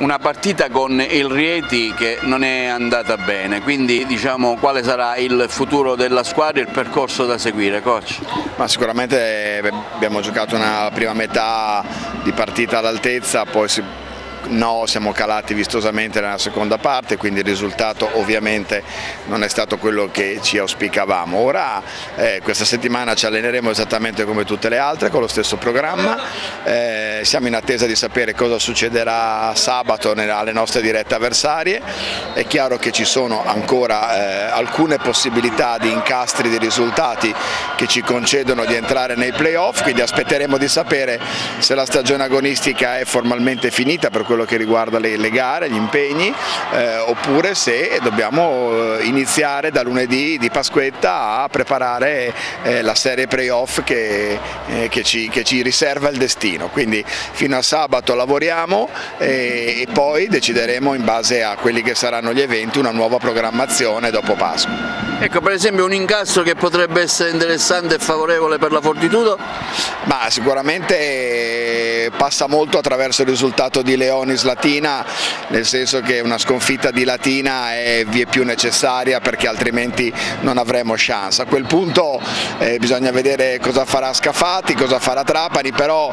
una partita con il Rieti che non è andata bene, quindi diciamo quale sarà il futuro della squadra e il percorso da seguire, coach? Ma sicuramente abbiamo giocato una prima metà di partita all'altezza, poi siamo calati vistosamente nella seconda parte, quindi il risultato ovviamente non è stato quello che ci auspicavamo. Ora questa settimana ci alleneremo esattamente come tutte le altre con lo stesso programma, siamo in attesa di sapere cosa succederà sabato alle nostre dirette avversarie. È chiaro che ci sono ancora alcune possibilità di incastri di risultati che ci concedono di entrare nei playoff, quindi aspetteremo di sapere se la stagione agonistica è formalmente finita per quello che riguarda le gare, gli impegni, oppure se dobbiamo iniziare da lunedì di Pasquetta a preparare la serie playoff che ci riserva il destino. Quindi fino a sabato lavoriamo e poi decideremo in base a quelli che saranno gli eventi una nuova programmazione dopo Pasqua. Ecco, per esempio un incasso che potrebbe essere interessante e favorevole per la Fortitudo? Ma sicuramente passa molto attraverso il risultato di Leonis Latina, nel senso che una sconfitta di Latina è vie più necessaria perché altrimenti non avremo chance. A quel punto bisogna vedere cosa farà Scafati, cosa farà Trapani, però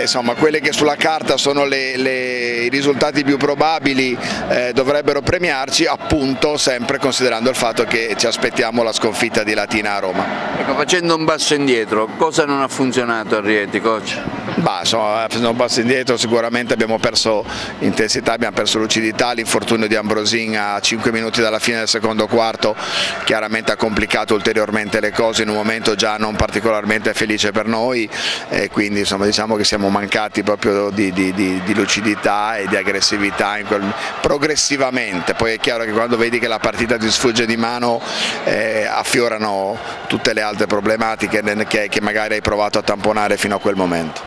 insomma, quelle che sulla carta sono i risultati più probabili dovrebbero premiarci, appunto sempre considerando il fatto che ci aspettiamo la sconfitta di Latina a Roma. Ecco, facendo un passo indietro, cosa non ha funzionato a Rieti, coach? Bah, insomma, facendo un passo indietro sicuramente abbiamo perso intensità, abbiamo perso lucidità, l'infortunio di Ambrosina a 5 minuti dalla fine del secondo quarto chiaramente ha complicato ulteriormente le cose in un momento già non particolarmente felice per noi, e quindi insomma diciamo che siamo mancati proprio di lucidità e di aggressività progressivamente. Poi è chiaro che quando vedi che la partita ti sfugge di mano affiorano tutte le altre problematiche che magari hai provato a tamponare fino a quel momento.